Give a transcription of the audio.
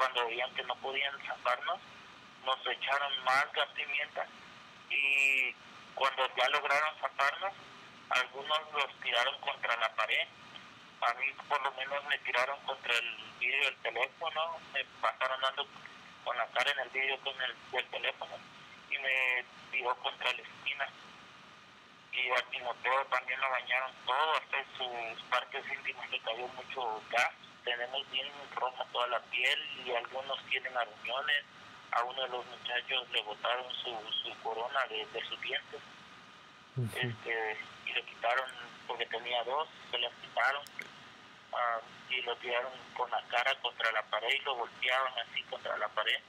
cuando veían que no podían sacarnos, nos echaron más gas pimienta, y cuando ya lograron sacarnos, algunos los tiraron contra la pared. A mí por lo menos me tiraron contra el vidrio del teléfono, me pasaron dando con la cara en el vidrio del teléfono, y me tiró contra la esquina. Y a Timoteo también lo bañaron todo, hasta sus partes íntimas le cayó mucho gas. Tenemos bien roja toda la piel y algunos tienen aruñones. A uno de los muchachos le botaron su corona de sus dientes, y le quitaron, porque tenía dos, se las quitaron, y lo tiraron con la cara contra la pared y lo golpearon así contra la pared.